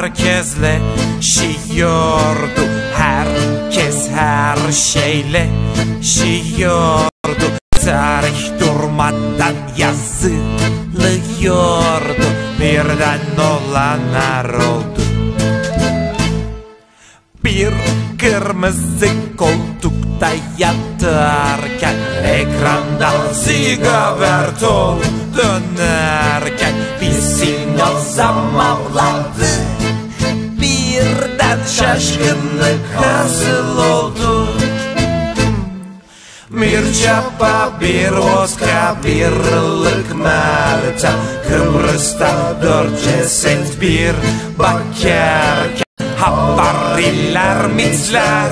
herkesle şiyordu. Herkes her şeyle şiyordu. Tarih durmadan yazılıyordu. Birden olanlar oldu. Bir kırmızı koltukta yatarken, ekranda Zigavertol dönerken bir sinyal zamavladı. Birden şaşkınlık hasıl oldu. Bir çapa, bir oska, bir ılık Meltem, Kıbrıs'ta dört ceset bir bakarken, habariler mitler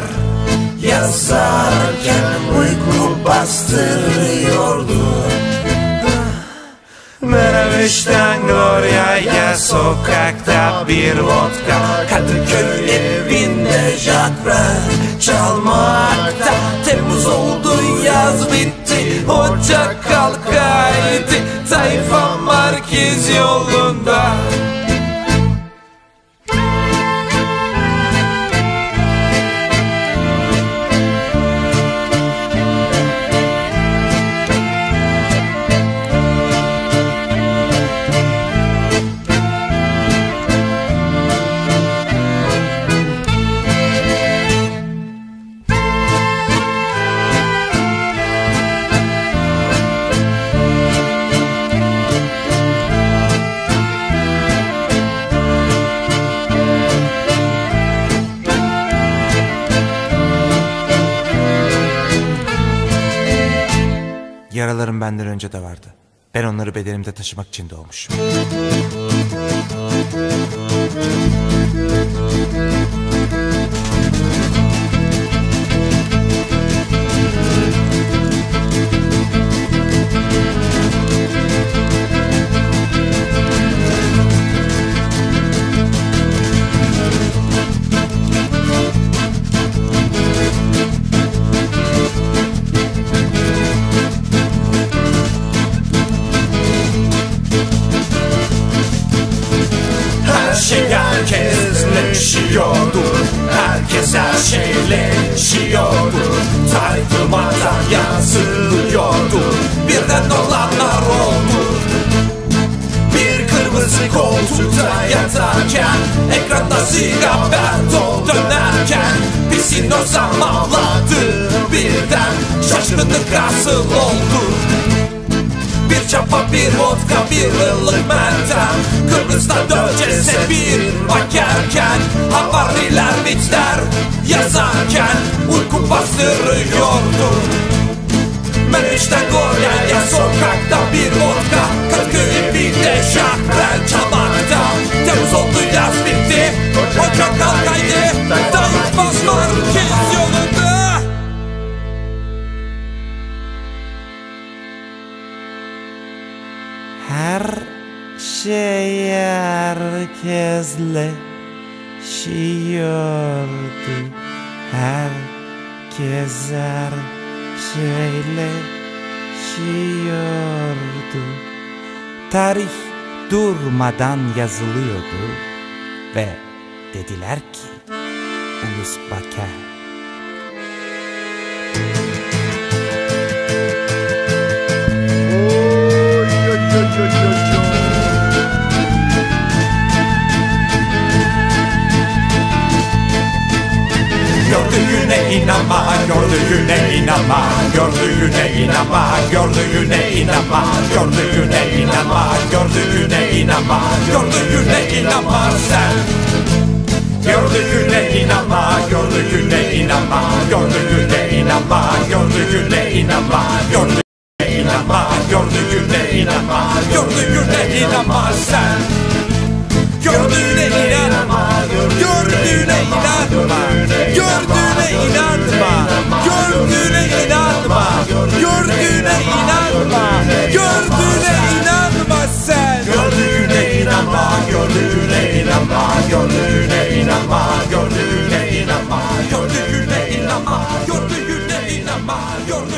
yazarken uyku bastırıyordu. Meraveş'ten Gloria'ya, sokakta bir vodka, Kadıköy evinde Jacques çalmakta. Temmuz oldu, yaz bitti, Ocak kalkaydı, Tayfa Markiz yolunda. Yaralarım benden önce de vardı. Ben onları bedenimde taşımak için doğmuşum. Herkes her şeyle şiyordu. Tarih durmadan yazılıyordu. Birden olanlar oldu. Bir kırmızı koltukta yatarken, ekranda Zigaberto dönerken bir sinoza mavladı. Birden şaşkınlık hasıl oldu. Bir çapa, bir vodka, bir ılık Meltem, Kıbrıs'ta dört ceset bir bakarken, havariler mitler yazarken uyku bastırıyordu. Meriç'ten Gorya'ya, sokakta bir vodka, Kadıköy evinde Jacques çalmakta. Temmuz oldu, yaz bitti, Ocak kalkaydı, Tayfa Markiz yolunda. Her şey herkesle şiyordu. Herkes her şeyle şiyordu. Tarih durmadan yazılıyordu. Ve dediler ki ulus bakar. Gördüğüne inanma, gördüğüne inanma, gördüğüne inanma, gördüğüne inanma, gördüğüne inanma, gördüğüne inanma, gördüğüne inanma sen. Gördüğüne inanma, gördüğüne inanma, gördüğüne inanma, gördüğüne inanma, gördüğüne inanma, gördüğüne inanma, gördüğüne inanma sen. Gördüğüne inanma, gördüğüne inanma, gördüğüne inanma, gördüğüne inanma, gördüğüne inanma, gördüğüne inanma sen. Gördüğüne inanma, gördüğüne inanma, gördüğüne inanma, gördüğüne inanma, gördüğüne inanma, gördüğüne inanma, gördüğüne inanma.